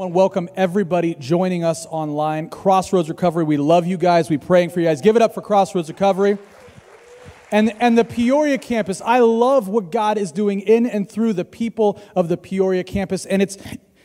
want to welcome everybody joining us online. Crossroads Recovery, we love you guys. We're praying for you guys. Give it up for Crossroads Recovery. And the Peoria campus, I love what God is doing in and through the people of the Peoria campus. And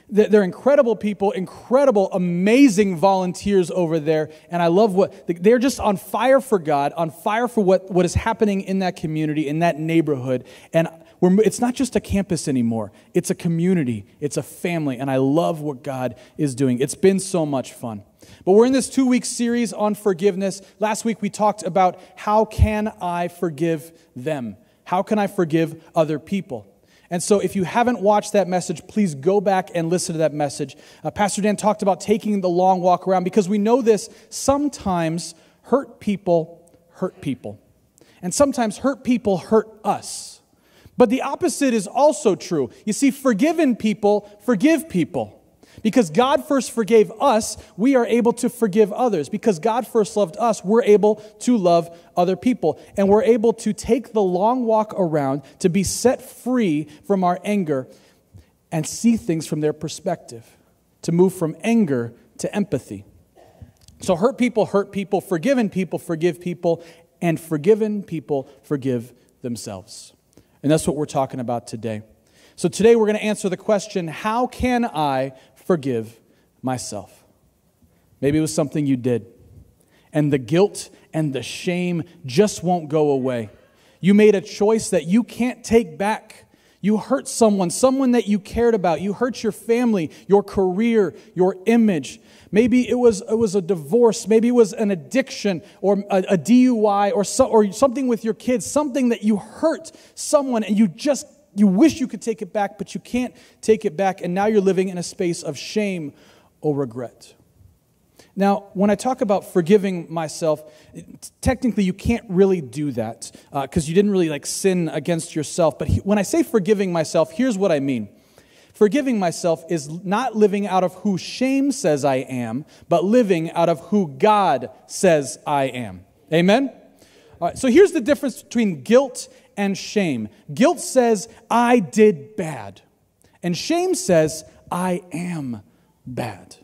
they're incredible people, incredible, amazing volunteers over there. And I love they're just on fire for God, on fire for what is happening in that community, in that neighborhood. And it's not just a campus anymore. It's a community. It's a family. And I love what God is doing. It's been so much fun. But we're in this two-week series on forgiveness. Last week we talked about how can I forgive them? How can I forgive other people? And so if you haven't watched that message, please go back and listen to that message. Pastor Dan talked about taking the long walk around because we know this. Sometimes hurt people hurt people. And sometimes hurt people hurt us. But the opposite is also true. You see, forgiven people forgive people. Because God first forgave us, we are able to forgive others. Because God first loved us, we're able to love other people. And we're able to take the long walk around to be set free from our anger and see things from their perspective, to move from anger to empathy. So hurt people, forgiven people forgive people, and forgiven people forgive themselves. And that's what we're talking about today. So today we're going to answer the question, how can I forgive myself? Maybe it was something you did, and the guilt and the shame just won't go away. You made a choice that you can't take back. You hurt someone that you cared about. You hurt your family, your career, your image. Maybe it was a divorce. Maybe it was an addiction or a DUI or something with your kids, something that you hurt someone and you wish you could take it back, but you can't take it back. And now you're living in a space of shame or regret. Now, when I talk about forgiving myself, technically you can't really do that because you didn't really sin against yourself. But when I say forgiving myself, here's what I mean. Forgiving myself is not living out of who shame says I am, but living out of who God says I am. Amen? All right, so here's the difference between guilt and shame. Guilt says, I did bad. And shame says, I am bad.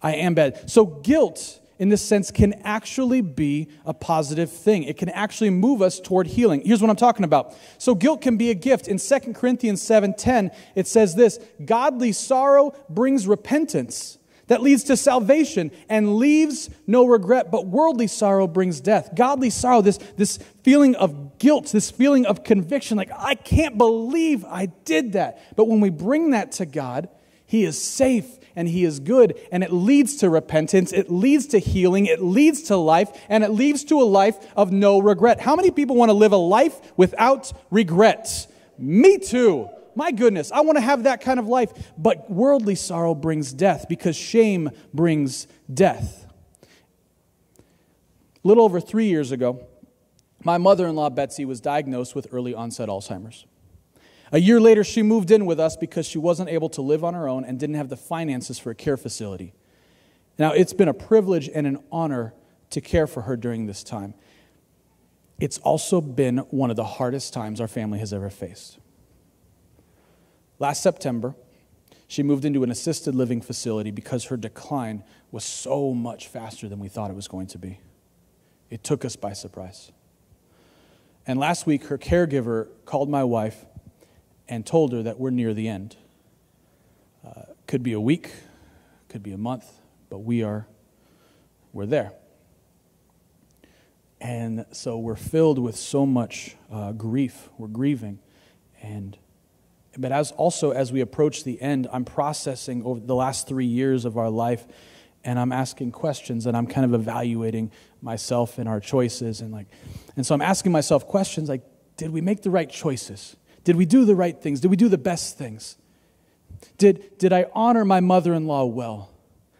I am bad. So guilt, in this sense, can actually be a positive thing. It can actually move us toward healing. Here's what I'm talking about. So guilt can be a gift. In 2 Corinthians 7:10, it says this, godly sorrow brings repentance that leads to salvation and leaves no regret, but worldly sorrow brings death. Godly sorrow, this feeling of guilt, this feeling of conviction, like I can't believe I did that. But when we bring that to God, He is safe and He is good, and it leads to repentance, it leads to healing, it leads to life, and it leads to a life of no regret. How many people want to live a life without regrets? Me too. My goodness, I want to have that kind of life. But worldly sorrow brings death because shame brings death. A little over 3 years ago, my mother-in-law, Betsy, was diagnosed with early onset Alzheimer's. A year later, she moved in with us because she wasn't able to live on her own and didn't have the finances for a care facility. Now, it's been a privilege and an honor to care for her during this time. It's also been one of the hardest times our family has ever faced. Last September, she moved into an assisted living facility because her decline was so much faster than we thought it was going to be. It took us by surprise. And last week, her caregiver called my wife and told her that we're near the end. Could be a week, could be a month, but we're there. And so we're filled with so much grief. We're grieving. But as we approach the end, I'm processing over the last 3 years of our life, and I'm asking questions, and I'm kind of evaluating myself and our choices. And so I'm asking myself questions like, did we make the right choices? Did we do the right things? Did we do the best things? Did I honor my mother-in-law well?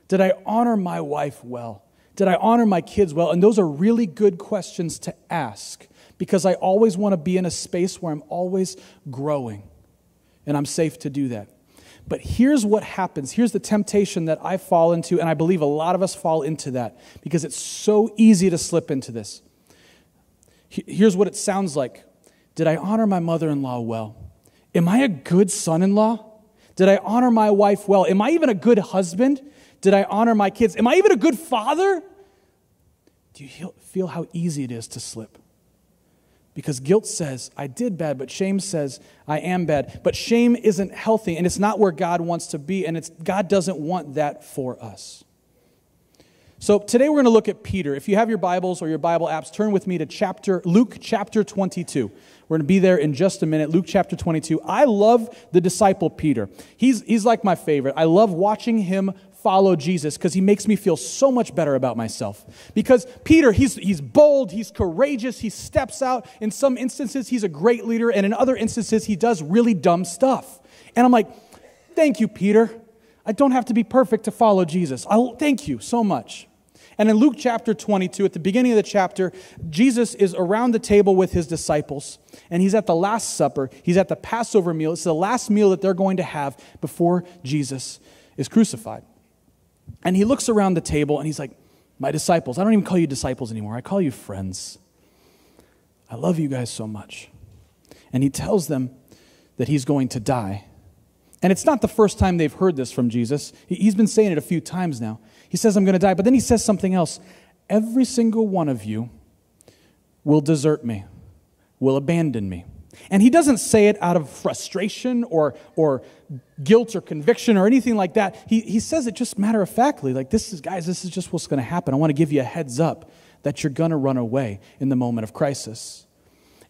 Did I honor my wife well? Did I honor my kids well? And those are really good questions to ask because I always want to be in a space where I'm always growing, and I'm safe to do that. But here's what happens. Here's the temptation that I fall into, and I believe a lot of us fall into that because it's so easy to slip into this. Here's what it sounds like. Did I honor my mother-in-law well? Am I a good son-in-law? Did I honor my wife well? Am I even a good husband? Did I honor my kids? Am I even a good father? Do you feel how easy it is to slip? Because guilt says, I did bad, but shame says, I am bad. But shame isn't healthy, and it's not where God wants to be, and God doesn't want that for us. So today we're going to look at Peter. If you have your Bibles or your Bible apps, turn with me to Luke chapter 22. We're going to be there in just a minute. Luke chapter 22. I love the disciple Peter. He's like my favorite. I love watching him follow Jesus because he makes me feel so much better about myself. Because Peter, he's bold, he's courageous, he steps out. In some instances, he's a great leader, and in other instances, he does really dumb stuff. And I'm like, thank you, Peter. I don't have to be perfect to follow Jesus. Thank you so much. And in Luke chapter 22, at the beginning of the chapter, Jesus is around the table with his disciples, and he's at the Last Supper. He's at the Passover meal. It's the last meal that they're going to have before Jesus is crucified. And he looks around the table, and he's like, my disciples, I don't even call you disciples anymore. I call you friends. I love you guys so much. And he tells them that he's going to die. And it's not the first time they've heard this from Jesus. He's been saying it a few times now. He says, I'm going to die. But then he says something else. Every single one of you will desert me, will abandon me. And he doesn't say it out of frustration or guilt or conviction or anything like that. He says it just matter-of-factly, like, this is just what's going to happen. I want to give you a heads up that you're going to run away in the moment of crisis.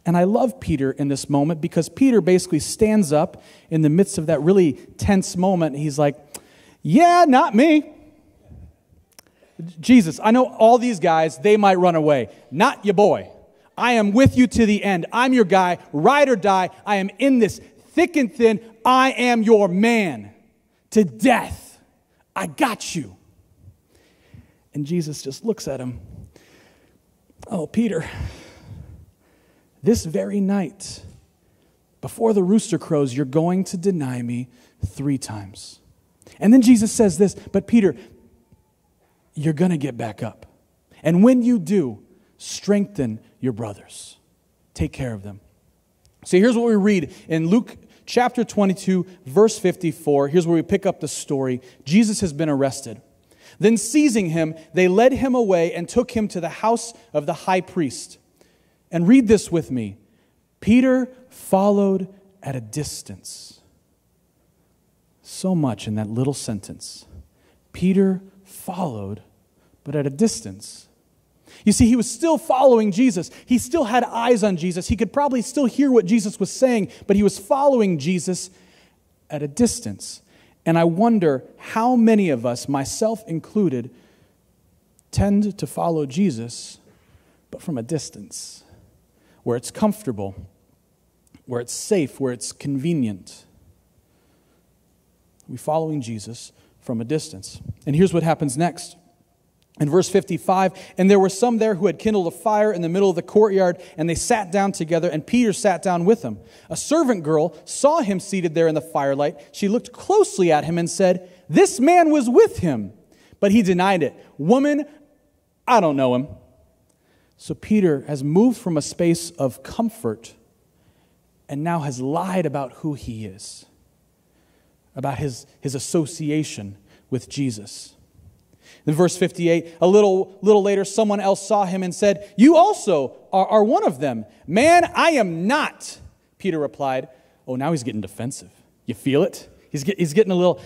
And I love Peter in this moment because Peter basically stands up in the midst of that really tense moment. He's like, yeah, not me. Jesus, I know all these guys, they might run away. Not your boy. I am with you to the end. I'm your guy, ride or die. I am in this thick and thin. I am your man to death. I got you. And Jesus just looks at him. Oh, Peter, this very night, before the rooster crows, you're going to deny me 3 times. And then Jesus says this, but Peter, you're going to get back up. And when you do, strengthen your brothers. Take care of them. So here's what we read in Luke chapter 22, verse 54. Here's where we pick up the story. Jesus has been arrested. Then seizing him, they led him away and took him to the house of the high priest. And read this with me. Peter followed at a distance. So much in that little sentence. Peter followed, but at a distance. You see, he was still following Jesus. He still had eyes on Jesus. He could probably still hear what Jesus was saying, but he was following Jesus at a distance. And I wonder how many of us, myself included, tend to follow Jesus, but from a distance, where it's comfortable, where it's safe, where it's convenient. We're following Jesus from a distance. And here's what happens next. In verse 55, and there were some there who had kindled a fire in the middle of the courtyard, and they sat down together, and Peter sat down with them. A servant girl saw him seated there in the firelight. She looked closely at him and said, this man was with him. But he denied it. Woman, I don't know him. So Peter has moved from a space of comfort and now has lied about who he is, about his association with Jesus. In verse 58, a little later, someone else saw him and said, you also are one of them. Man, I am not, Peter replied. Oh, now he's getting defensive. You feel it? He's getting a little...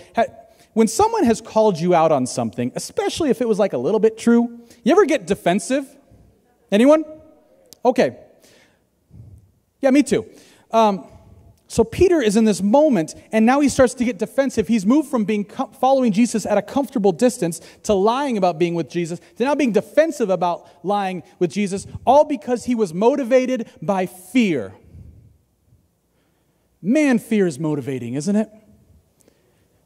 When someone has called you out on something, especially if it was like a little bit true, you ever get defensive? Anyone? Okay. Yeah, me too. So Peter is in this moment, and now he starts to get defensive. He's moved from being following Jesus at a comfortable distance to lying about being with Jesus, to now being defensive about lying with Jesus, all because he was motivated by fear. Man, fear is motivating, isn't it?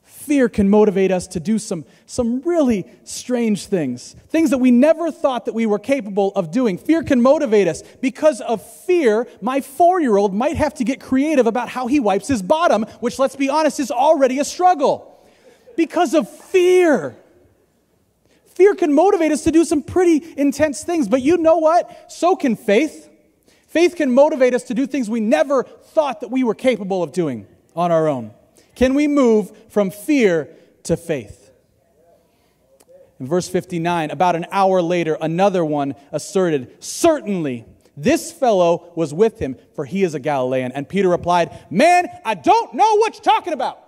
Fear can motivate us to do some really strange things, things that we never thought that we were capable of doing. Fear can motivate us. Because of fear, my 4-year-old might have to get creative about how he wipes his bottom, which, let's be honest, is already a struggle. Because of fear. Fear can motivate us to do some pretty intense things, but you know what? So can faith. Faith can motivate us to do things we never thought that we were capable of doing on our own. Can we move from fear to faith? In verse 59, about an hour later, another one asserted, "Certainly this fellow was with him, for he is a Galilean." And Peter replied, "Man, I don't know what you're talking about."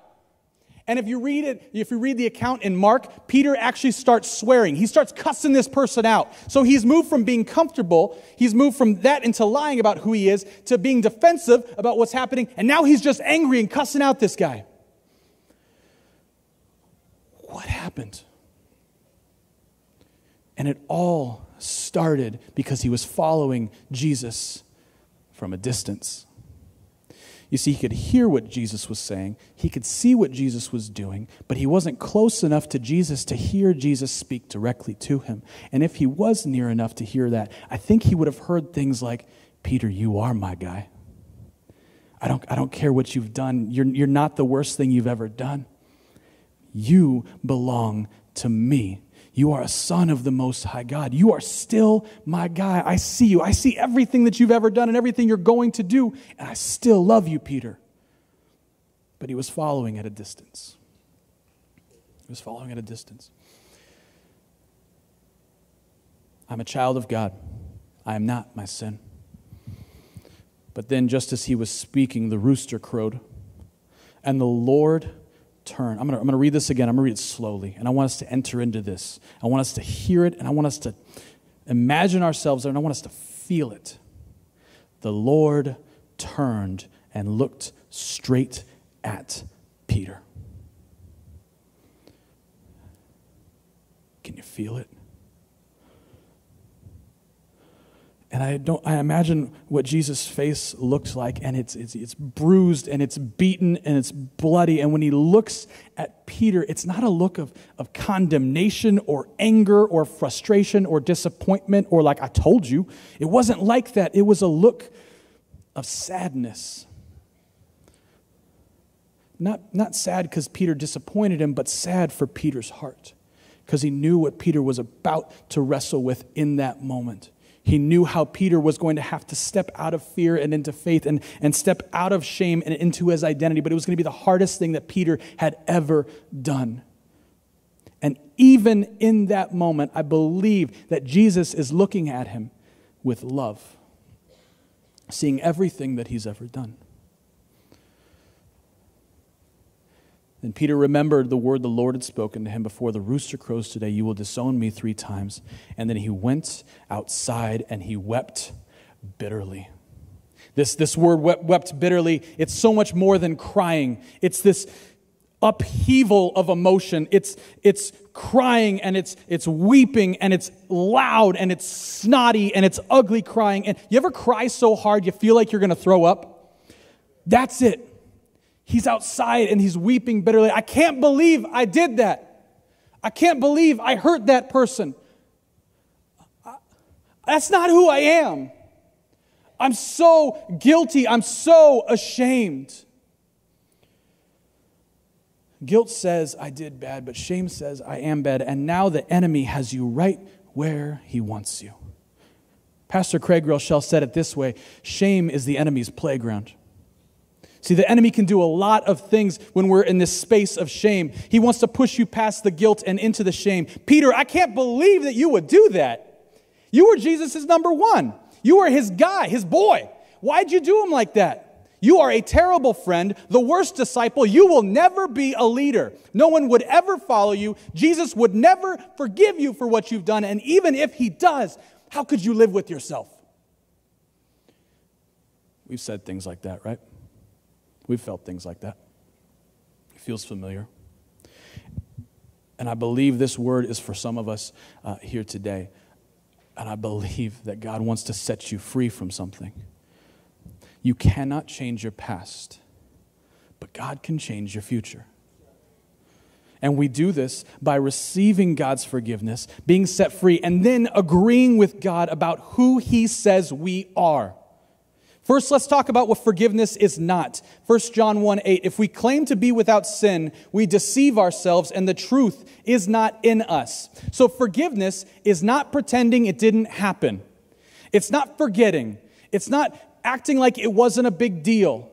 And if you read it, if you read the account in Mark, Peter actually starts swearing. He starts cussing this person out. So he's moved from being comfortable, he's moved from that into lying about who he is, to being defensive about what's happening, and now he's just angry and cussing out this guy. What happened? And it all started because he was following Jesus from a distance. You see, he could hear what Jesus was saying. He could see what Jesus was doing, but he wasn't close enough to Jesus to hear Jesus speak directly to him. And if he was near enough to hear that, I think he would have heard things like, "Peter, you are my guy. I don't care what you've done. You're not the worst thing you've ever done. You belong to me. You are a son of the Most High God. You are still my guy. I see you. I see everything that you've ever done and everything you're going to do, and I still love you, Peter." But he was following at a distance. He was following at a distance. I'm a child of God. I am not my sin. But then just as he was speaking, the rooster crowed, and the Lord turn. I'm going to read this again. I'm going to read it slowly, and I want us to enter into this. I want us to hear it, and I want us to imagine ourselves there, and I want us to feel it. The Lord turned and looked straight at Peter. Can you feel it? And I imagine what Jesus' face looked like, and it's bruised, and it's beaten, and it's bloody. And when he looks at Peter, it's not a look of condemnation or anger or frustration or disappointment or like, "I told you." It wasn't like that. It was a look of sadness. Not sad because Peter disappointed him, but sad for Peter's heart, because he knew what Peter was about to wrestle with in that moment. He knew how Peter was going to have to step out of fear and into faith, and step out of shame and into his identity. But it was going to be the hardest thing that Peter had ever done. And even in that moment, I believe that Jesus is looking at him with love, seeing everything that he's ever done. Then Peter remembered the word the Lord had spoken to him, "Before the rooster crows today, you will disown me 3 times. And then he went outside and he wept bitterly. This word, wept bitterly, it's so much more than crying. It's this upheaval of emotion. It's crying, and it's weeping, and it's loud, and it's snotty, and it's ugly crying. And you ever cry so hard you feel like you're going to throw up? That's it. He's outside and he's weeping bitterly. "I can't believe I did that. I can't believe I hurt that person. That's not who I am. I'm so guilty. I'm so ashamed." Guilt says, "I did bad," but shame says, "I am bad." And now the enemy has you right where he wants you. Pastor Craig Rochelle said it this way: shame is the enemy's playground. See, the enemy can do a lot of things when we're in this space of shame. He wants to push you past the guilt and into the shame. "Peter, I can't believe that you would do that. You were Jesus' number one. You were his guy, his boy. Why'd you do him like that? You are a terrible friend, the worst disciple. You will never be a leader. No one would ever follow you. Jesus would never forgive you for what you've done. And even if he does, how could you live with yourself?" We've said things like that, right? We've felt things like that. It feels familiar. And I believe this word is for some of us here today. And I believe that God wants to set you free from something. You cannot change your past, but God can change your future. And we do this by receiving God's forgiveness, being set free, and then agreeing with God about who he says we are. First, let's talk about what forgiveness is not. 1 John 1:8, "If we claim to be without sin, we deceive ourselves, and the truth is not in us." So forgiveness is not pretending it didn't happen. It's not forgetting. It's not acting like it wasn't a big deal.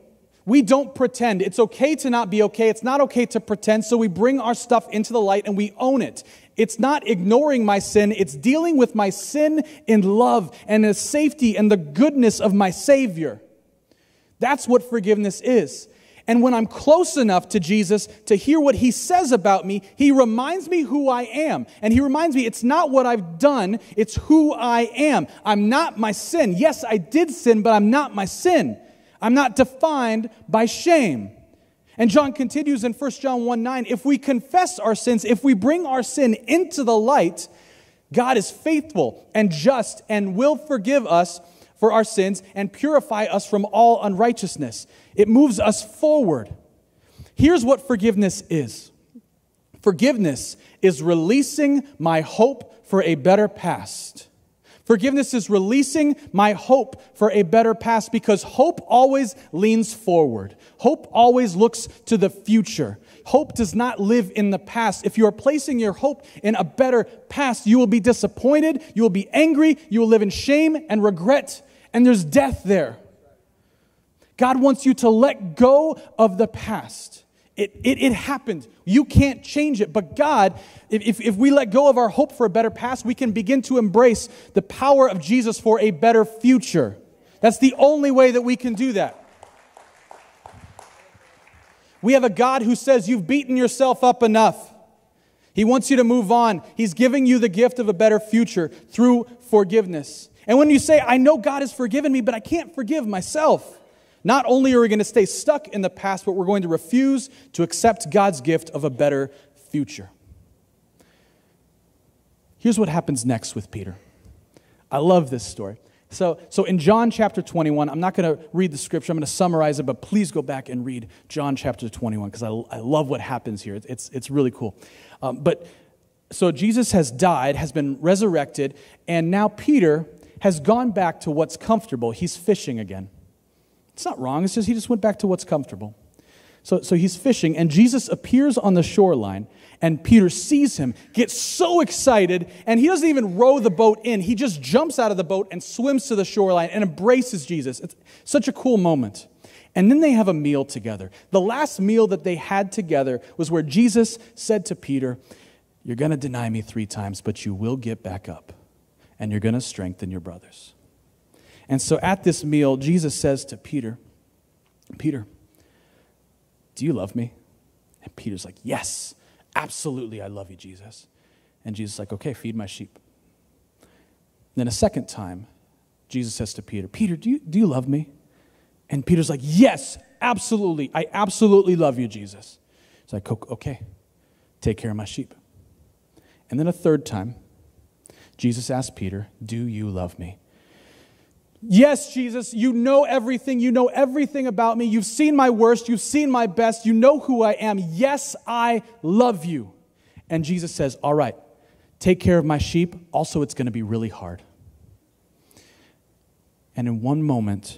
We don't pretend. It's okay to not be okay. It's not okay to pretend, so we bring our stuff into the light and we own it. It's not ignoring my sin. It's dealing with my sin in love and the safety and the goodness of my Savior. That's what forgiveness is. And when I'm close enough to Jesus to hear what he says about me, he reminds me who I am. And he reminds me it's not what I've done, it's who I am. I'm not my sin. Yes, I did sin, but I'm not my sin. I'm not defined by shame. And John continues in 1 John 1:9, if we confess our sins, if we bring our sin into the light, God is faithful and just and will forgive us for our sins and purify us from all unrighteousness. It moves us forward. Here's what forgiveness is. Forgiveness is releasing my hope for a better past. Forgiveness is releasing my hope for a better past because hope always leans forward. Hope always looks to the future. Hope does not live in the past. If you are placing your hope in a better past, you will be disappointed, you will be angry, you will live in shame and regret, and there's death there. God wants you to let go of the past. It happened. You can't change it. But God, if we let go of our hope for a better past, we can begin to embrace the power of Jesus for a better future. That's the only way that we can do that. We have a God who says you've beaten yourself up enough. He wants you to move on. He's giving you the gift of a better future through forgiveness. And when you say, I know God has forgiven me, but I can't forgive myself, not only are we going to stay stuck in the past, but we're going to refuse to accept God's gift of a better future. Here's what happens next with Peter. I love this story. So in John chapter 21, I'm not going to read the scripture. I'm going to summarize it, but please go back and read John chapter 21 because I love what happens here. It's really cool. So Jesus has died, has been resurrected, and now Peter has gone back to what's comfortable. He's fishing again. It's not wrong. It's just he just went back to what's comfortable. So he's fishing, and Jesus appears on the shoreline, and Peter sees him, gets so excited, and he doesn't even row the boat in. He just jumps out of the boat and swims to the shoreline and embraces Jesus. It's such a cool moment. And then they have a meal together. The last meal that they had together was where Jesus said to Peter, "You're going to deny me 3 times, but you will get back up, and you're going to strengthen your brothers." And so at this meal, Jesus says to Peter, "Peter, do you love me?" And Peter's like, "Yes, absolutely, I love you, Jesus." And Jesus is like, "Okay, feed my sheep." And then a second time, Jesus says to Peter, "Peter, do you love me?" And Peter's like, "Yes, absolutely, I absolutely love you, Jesus." He's like, "Okay, take care of my sheep." And then a third time, Jesus asked Peter, "Do you love me?" "Yes, Jesus, you know everything. You know everything about me. You've seen my worst. You've seen my best. You know who I am. Yes, I love you." And Jesus says, "All right, take care of my sheep. Also, it's going to be really hard." And in one moment,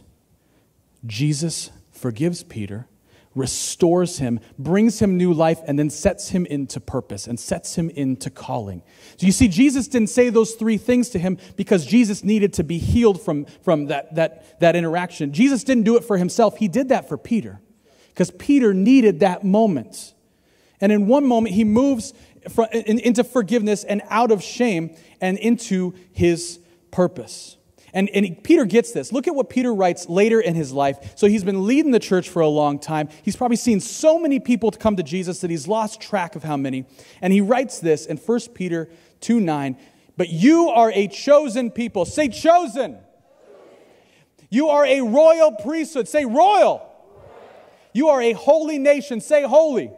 Jesus forgives Peter, restores him, brings him new life, and then sets him into purpose and sets him into calling. So you see, Jesus didn't say those 3 things to him because Jesus needed to be healed from that interaction. Jesus didn't do it for himself. He did that for Peter because Peter needed that moment. And in one moment, he moves into forgiveness and out of shame and into his purpose. And Peter gets this. Look at what Peter writes later in his life. So he's been leading the church for a long time. He's probably seen so many people come to Jesus that he's lost track of how many. And he writes this in 1 Peter 2:9. "But you are a chosen people." Say chosen. "You are a royal priesthood." Say royal. "You are a holy nation." Say holy.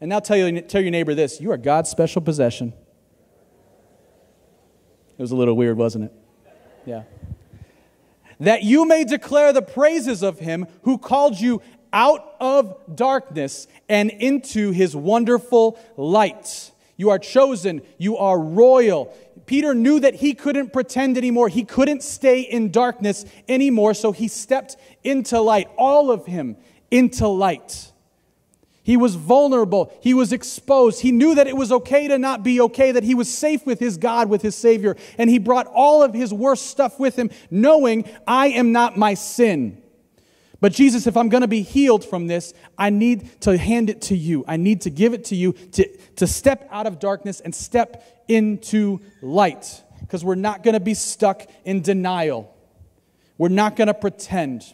And now tell your neighbor this. You are God's special possession. It was a little weird, wasn't it? Yeah. "That you may declare the praises of him who called you out of darkness and into his wonderful light." You are chosen. You are royal. Peter knew that he couldn't pretend anymore. He couldn't stay in darkness anymore, so he stepped into light. All of him into light. He was vulnerable. He was exposed. He knew that it was okay to not be okay, that he was safe with his God, with his Savior. And he brought all of his worst stuff with him, knowing I am not my sin. But Jesus, if I'm going to be healed from this, I need to hand it to you. I need to give it to you to step out of darkness and step into light. Because we're not going to be stuck in denial. We're not going to pretend.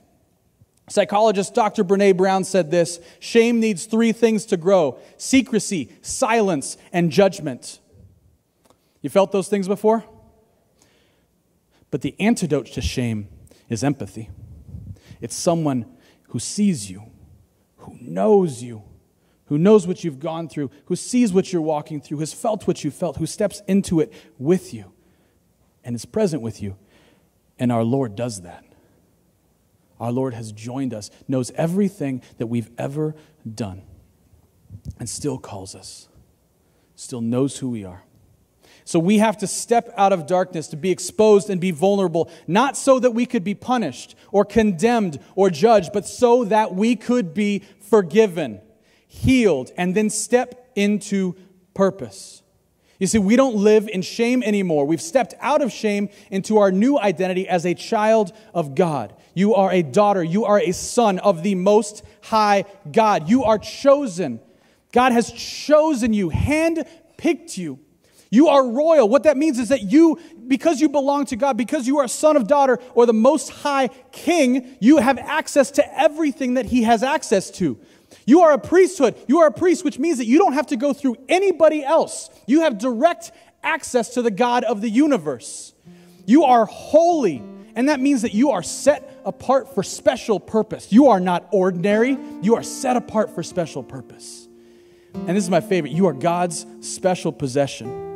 Psychologist Dr. Brené Brown said this: shame needs three things to grow: secrecy, silence, and judgment. You felt those things before? But the antidote to shame is empathy. It's someone who sees you, who knows what you've gone through, who sees what you're walking through, has felt what you felt, who steps into it with you and is present with you. And our Lord does that. Our Lord has joined us, knows everything that we've ever done, and still calls us, still knows who we are. So we have to step out of darkness, to be exposed and be vulnerable, not so that we could be punished or condemned or judged, but so that we could be forgiven, healed, and then step into purpose. You see, we don't live in shame anymore. We've stepped out of shame into our new identity as a child of God. You are a daughter. You are a son of the Most High God. You are chosen. God has chosen you, handpicked you. You are royal. What that means is that you, because you belong to God, because you are a son of daughter or the Most High King, you have access to everything that He has access to. You are a priesthood. You are a priest, which means that you don't have to go through anybody else. You have direct access to the God of the universe. You are holy, and that means that you are set apart for special purpose. You are not ordinary. You are set apart for special purpose. And this is my favorite. You are God's special possession.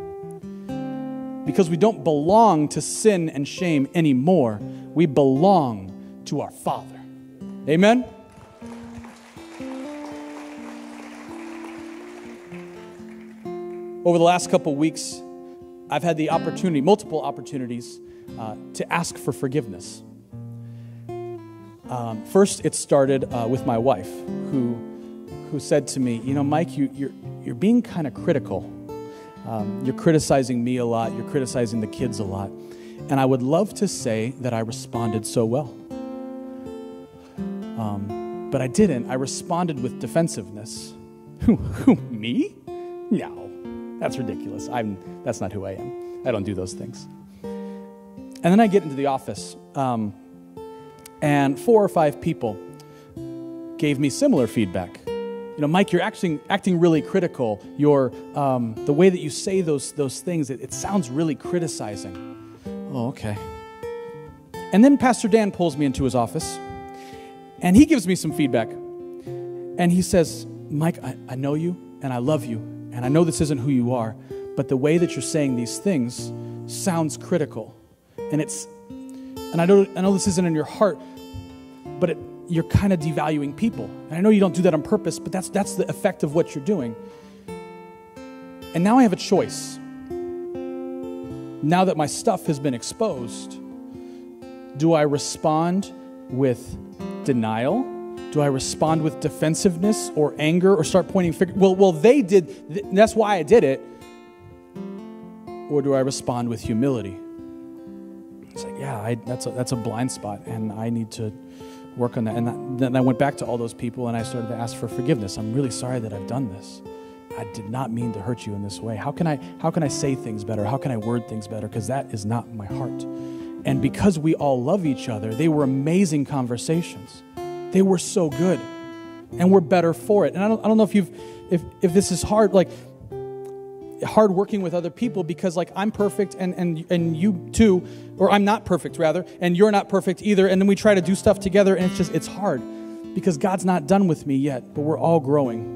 Because we don't belong to sin and shame anymore. We belong to our Father. Amen? Over the last couple weeks, I've had the opportunity, multiple opportunities, to ask for forgiveness. First, it started with my wife, who said to me, you know, Mike, you're being kind of critical. You're criticizing me a lot. You're criticizing the kids a lot. And I would love to say that I responded so well. But I didn't. I responded with defensiveness. Who, me? No, that's ridiculous. That's not who I am. I don't do those things. And then I get into the office, and 4 or 5 people gave me similar feedback. You know, Mike, you're acting really critical. You're, the way that you say those things, it sounds really criticizing. Oh, okay. And then Pastor Dan pulls me into his office, and he gives me some feedback. And he says, Mike, I know you, and I love you, and I know this isn't who you are, but the way that you're saying these things sounds critical. And I know this isn't in your heart, but you're kind of devaluing people. And I know you don't do that on purpose, but that's the effect of what you're doing. And now I have a choice. Now that my stuff has been exposed, do I respond with denial? Do I respond with defensiveness or anger or start pointing fingers? Well, they did, and that's why I did it. Or do I respond with humility? It's like, yeah, that's a blind spot, and I need to work on that. And then I went back to all those people and I started to ask for forgiveness. I'm really sorry that I've done this. I did not mean to hurt you in this way. How can I say things better? How can I word things better? Because that is not my heart. And because we all love each other, they were amazing conversations. They were so good, and we're better for it. And I don't know if this is hard, like hard working with other people, because like I'm perfect and you too, or I'm not perfect rather, and you're not perfect either, and then we try to do stuff together, and it's hard because God's not done with me yet, but we're all growing.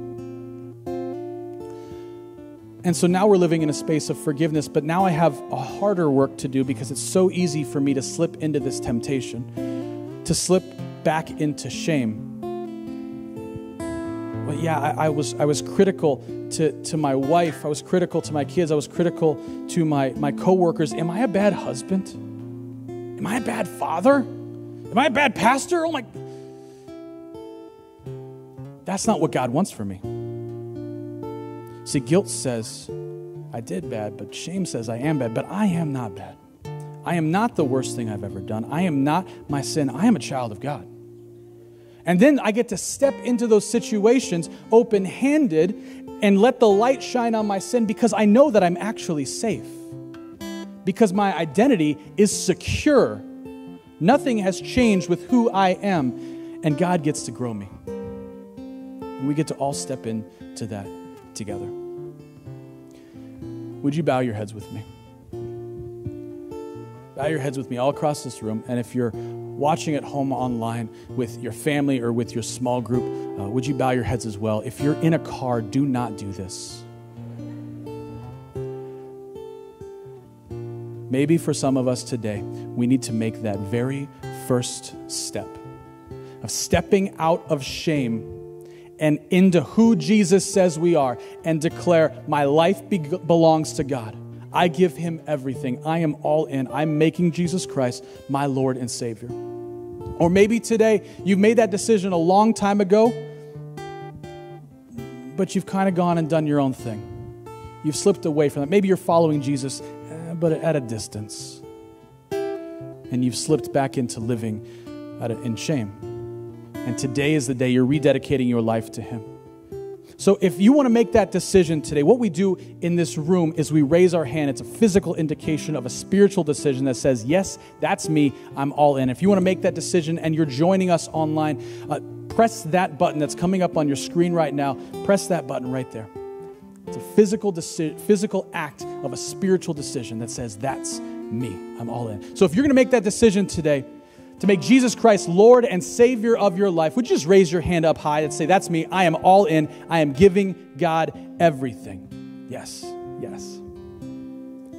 And so now we're living in a space of forgiveness, but now I have a harder work to do because it's so easy for me to slip into this temptation, to slip back into shame. But yeah, I was critical to my wife. I was critical to my kids. I was critical to my coworkers. Am I a bad husband? Am I a bad father? Am I a bad pastor? Oh my! That's not what God wants for me. See, guilt says I did bad, but shame says I am bad. But I am not bad. I am not the worst thing I've ever done. I am not my sin. I am a child of God. And then I get to step into those situations open-handed and let the light shine on my sin because I know that I'm actually safe. Because my identity is secure. Nothing has changed with who I am. And God gets to grow me. And we get to all step into that together. Would you bow your heads with me? Bow your heads with me all across this room. And if you're watching at home online with your family or with your small group, would you bow your heads as well? If you're in a car, do not do this. Maybe for some of us today, we need to make that very first step of stepping out of shame and into who Jesus says we are and declare, my life belongs to God. I give him everything. I am all in. I'm making Jesus Christ my Lord and Savior. Or maybe today you've made that decision a long time ago, but you've kind of gone and done your own thing. You've slipped away from that. Maybe you're following Jesus, but at a distance. And you've slipped back into living in shame. And today is the day you're rededicating your life to him. So if you want to make that decision today, what we do in this room is we raise our hand. It's a physical indication of a spiritual decision that says, yes, that's me, I'm all in. If you want to make that decision and you're joining us online, press that button that's coming up on your screen right now. Press that button right there. It's a physical act of a spiritual decision that says, that's me, I'm all in. So if you're going to make that decision today, to make Jesus Christ Lord and Savior of your life, would you just raise your hand up high and say, that's me, I am all in, I am giving God everything. Yes, yes.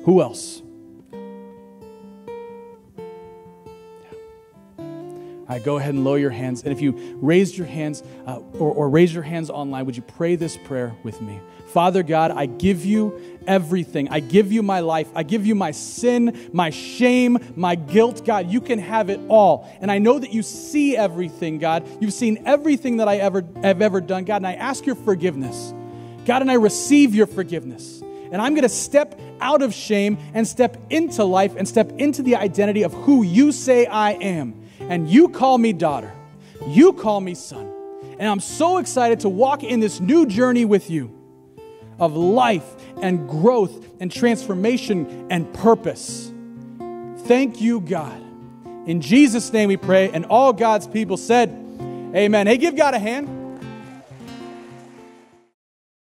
Who else? Yeah. All right, go ahead and lower your hands. And if you raised your hands or raise your hands online, would you pray this prayer with me? Father God, I give you everything. I give you my life. I give you my sin, my shame, my guilt. God, you can have it all. And I know that you see everything, God. You've seen everything that I have ever done, God. And I ask your forgiveness, God, and I receive your forgiveness. And I'm going to step out of shame and step into life and step into the identity of who you say I am. And you call me daughter. You call me son. And I'm so excited to walk in this new journey with you of life and growth and transformation and purpose. Thank you, God. In Jesus' name we pray, and all God's people said, amen. Hey, give God a hand.